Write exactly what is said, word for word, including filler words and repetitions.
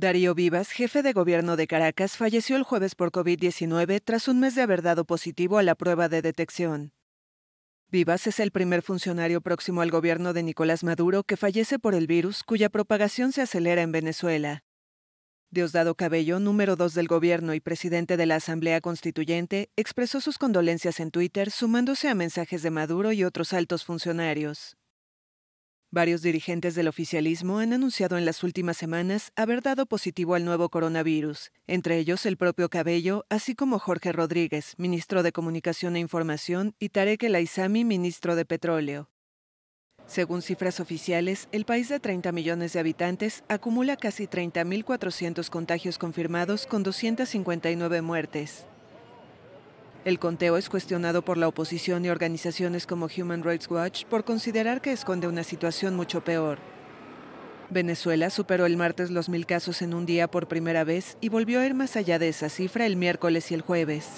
Darío Vivas, jefe de gobierno de Caracas, falleció el jueves por COVID diecinueve tras un mes de haber dado positivo a la prueba de detección. Vivas es el primer funcionario próximo al gobierno de Nicolás Maduro que fallece por el virus, cuya propagación se acelera en Venezuela. Diosdado Cabello, número dos del gobierno y presidente de la Asamblea Constituyente, expresó sus condolencias en Twitter, sumándose a mensajes de Maduro y otros altos funcionarios. Varios dirigentes del oficialismo han anunciado en las últimas semanas haber dado positivo al nuevo coronavirus, entre ellos el propio Cabello, así como Jorge Rodríguez, ministro de Comunicación e Información, y Tareck El Aissami, ministro de Petróleo. Según cifras oficiales, el país de treinta millones de habitantes acumula casi treinta mil cuatrocientos contagios confirmados con doscientas cincuenta y nueve muertes. El conteo es cuestionado por la oposición y organizaciones como Human Rights Watch por considerar que esconde una situación mucho peor. Venezuela superó el martes los mil casos en un día por primera vez y volvió a ir más allá de esa cifra el miércoles y el jueves.